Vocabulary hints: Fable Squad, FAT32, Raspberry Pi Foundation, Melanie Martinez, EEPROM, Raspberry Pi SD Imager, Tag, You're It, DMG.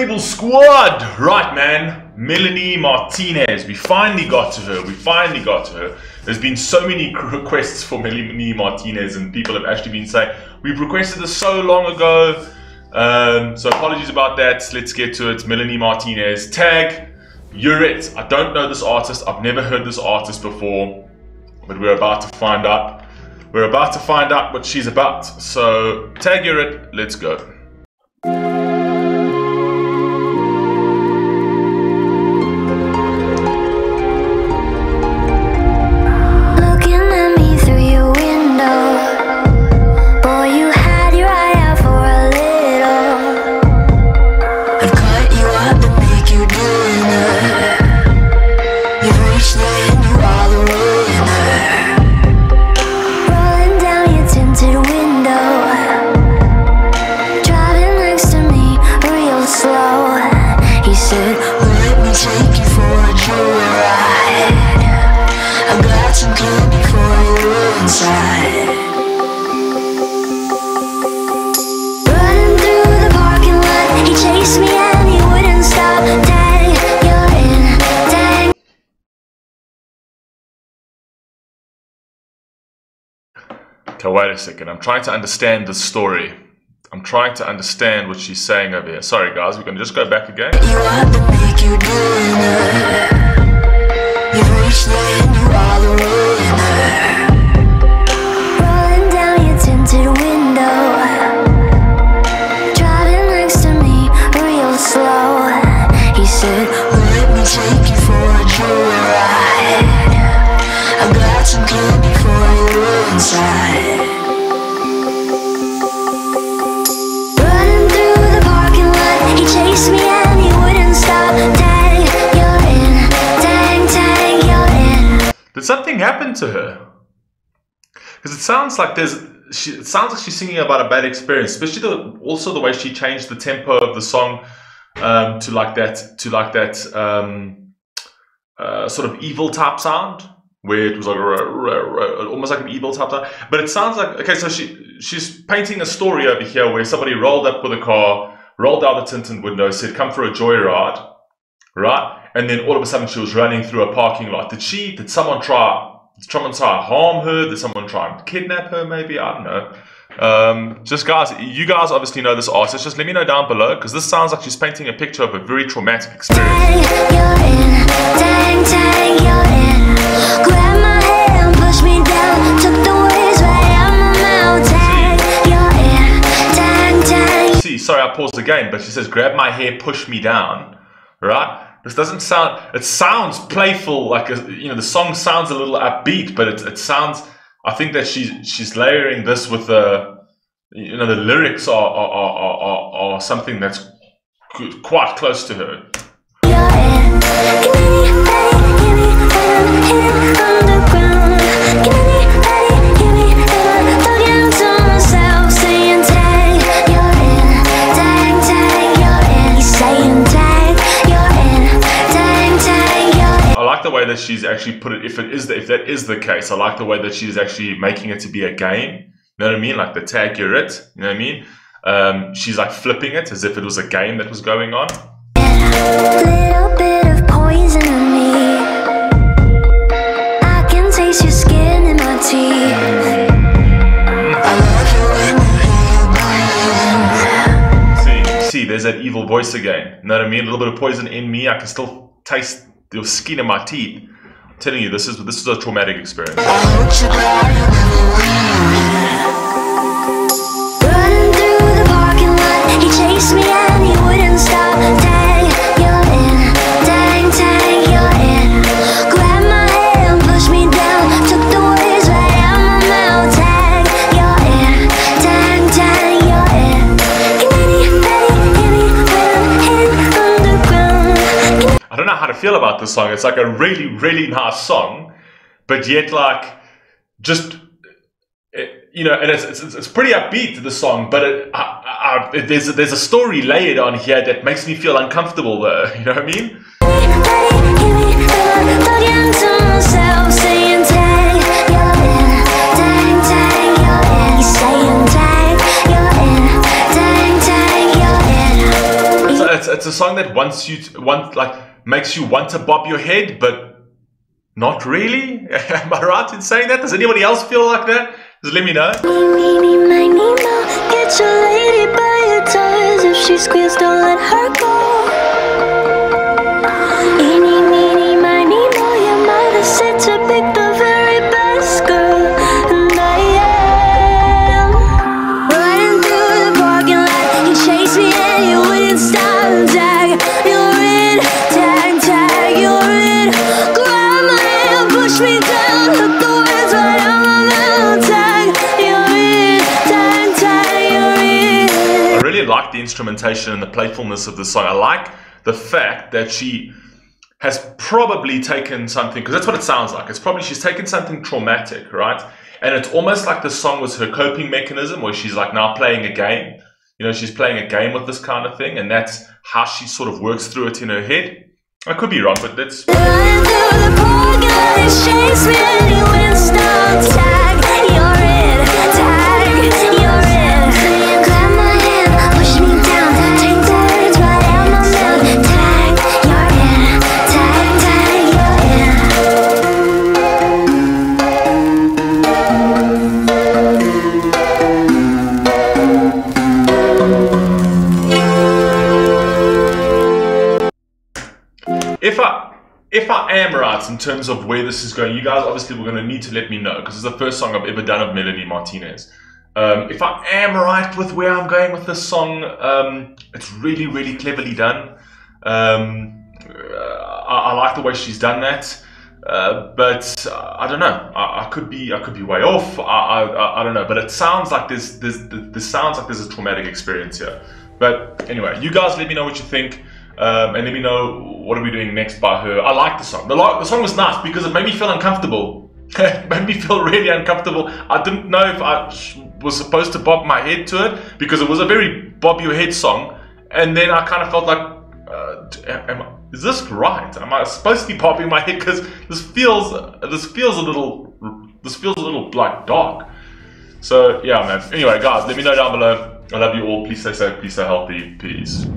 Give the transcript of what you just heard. Fable Squad! Right, man. Melanie Martinez. We finally got to her. There's been so many requests for Melanie Martinez, and people have actually been saying, we've requested this so long ago. So apologies about that. Let's get to it. Melanie Martinez. Tag, You're It. I don't know this artist. I've never heard this artist before, but we're about to find out. We're about to find out what she's about. So, Tag, You're It. Let's go. Okay, wait a second. I'm trying to understand the story. I'm trying to understand what she's saying over here. Sorry, guys. We're going to just go back again. You are the big, you're doing it. You've reached the end, you are the winner. Rolling down your tinted window, driving next to me real slow. He said, well, let me take you for a joyride. I got some candy for you inside. Did something happen to her? Because it sounds like it sounds like she's singing about a bad experience, especially also the way she changed the tempo of the song to like that sort of evil type sound, where it was like almost like an evil type sound. But it sounds like, okay, so she's painting a story over here where somebody rolled up with a car, rolled out the tinted window, said, "Come for a joyride," right? And then all of a sudden she was running through a parking lot. Did someone try to harm her? Did someone try and kidnap her maybe? I don't know. Just guys, you guys obviously know this artist. Just let me know down below, because this sounds like she's painting a picture of a very traumatic experience. Tag, you're in. Tag, tag, you're in. Grab my hand, push me down. Took the words right out my mouth. Tag, you're in. Tag, tag. See, sorry, I paused again, but she says, grab my hair, push me down. Right? This doesn't sound, it sounds playful, like, you know, the song sounds a little upbeat, but it sounds, I think that she's layering this with the, you know, the lyrics are something that's quite close to her. The way that she's actually put it, if that is the case, I like the way that she's actually making it to be a game. You know what I mean? Like the tag, you're it. You know what I mean? She's like flipping it as if it was a game that was going on. Little bit of poison in me. I can taste your skin in my teeth. See, there's that evil voice again. You know what I mean? A little bit of poison in me. I can still taste your skin in my teeth. I'm telling you, this is a traumatic experience. Running through the parking lot, he chased me and he wouldn't stop. Tag, you're in. Tag, tag, you're in. Grab my hand, push me down. Took the words right out my mouth. Tag, you're in. Tag, tag, you're in. I don't know how to feel about this song. It's like a really, really nice song, but yet like just, you know, and it's pretty upbeat, the song, but there's a story layered on here that makes me feel uncomfortable though, you know what I mean? It's song that wants you to, makes you want to bob your head, but not really? Am I right in saying that? Does anybody else feel like that? Just let me know. Get your lady by her toes. If she squeals, don't let her go. Eeny, meeny, miny, moe, your mother said to pick the very best girl, and I am. Running through the parking lot, you chased me and you wouldn't stop. Tag, you're it. Tag, tag, you're it. Grab my hand, push me down, look the words right out my mouth. Tag, you're it. Tag, tag, you're it. I really like the instrumentation and the playfulness of the song. I like the fact that she has probably taken something, because that's what it sounds like. It's probably she's taken something traumatic, right? And it's almost like the song was her coping mechanism, where she's like now playing a game. You know, she's playing a game with this kind of thing, and that's how she sort of works through it in her head. I could be wrong, but that's... If I am right in terms of where this is going, you guys obviously were going to need to let me know, because it's the first song I've ever done of Melanie Martinez. If I am right with where I'm going with this song, it's really, really cleverly done. I like the way she's done that, but I don't know. I could be way off. I don't know. But it sounds like there's a traumatic experience here. But anyway, you guys let me know what you think. And let me know what are we doing next by her. I like the song. The song was nice because it made me feel uncomfortable. It made me feel really uncomfortable. I didn't know if I was supposed to bob my head to it, because it was a very bob your head song. And then I kind of felt like, is this right? Am I supposed to be bobbing my head? Because this feels a little like dark. So yeah, man. Anyway, guys, let me know down below. I love you all. Please stay safe. Please stay healthy. Peace.